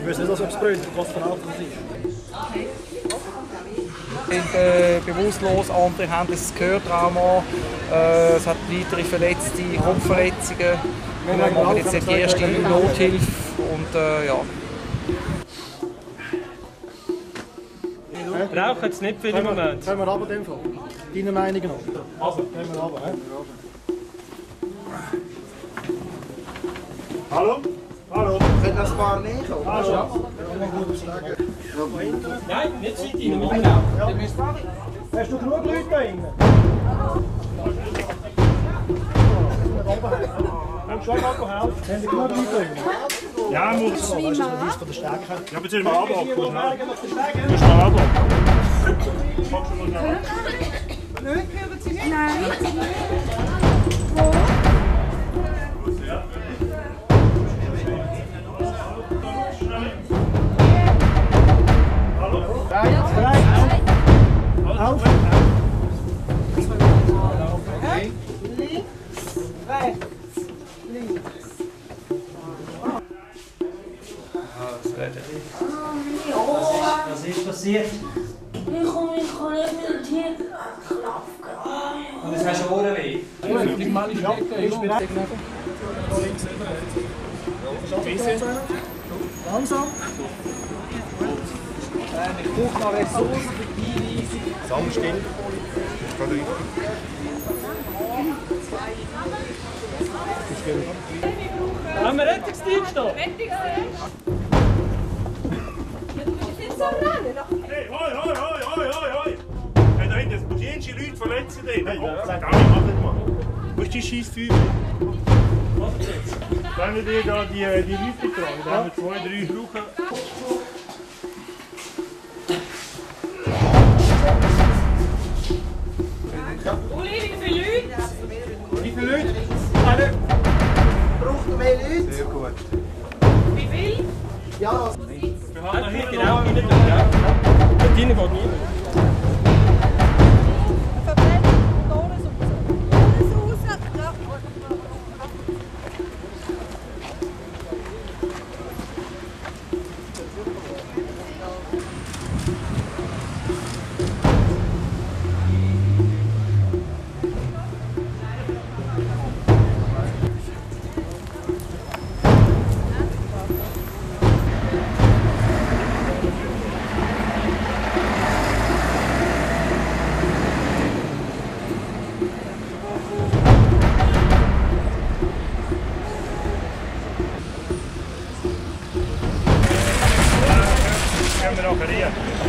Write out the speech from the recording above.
Ich weiß nicht, ob es brennt, was für ein Auto das ist. Bewusstlos, andere haben das Gehörtrauma, es hat weitere Verletzte, Kopfverletzungen. Wir machen jetzt die erste Nothilfe und ja. Rauchen jetzt nicht viel im Moment. Können wir runter in dem Fall? Deiner Meinung nach? Also, können wir runter, ne? Hallo? Hallo? Können das Paar nicht? Hallo? Nein, nicht seit Ihnen. Hast du genug Leute da hinten? Kannst du schon mal helfen? Haben Sie genug Leute da hinten? Ja, muss man. Weißt du, du bist von der Stärke. Ja, aber zieh mal ab. Du bist mal ab. Nein, hören Sie nicht? Nein. Was ist passiert? Ich komme nicht mit dem Tier klopfen. Und jetzt hast du Ohrenweh? Die Mann ist weg. Ich bin weg. Langsam. Ich brauche noch Ressourcen für die Einweisung. Sam, still. Haben wir Rettungsdienst da? Hey, hoi, hoi, hoi, hoi, hoi, hoi! Da hinten sind die Leute verletzen dich! Hey, sag auch nicht, mach nicht mal! Wo ist die Scheissfeuer? Was ist jetzt? Wenn wir dir da die Leute tragen, dann haben wir 2, 3 brauchen. Uli, wie viele Leute? Wie viele Leute? Alle! Braucht ihr mehr Leute? Sehr gut. Wie viel? Ja! Wir haben hier genau rein, ja. Dort hinten geht niemand. Gracias.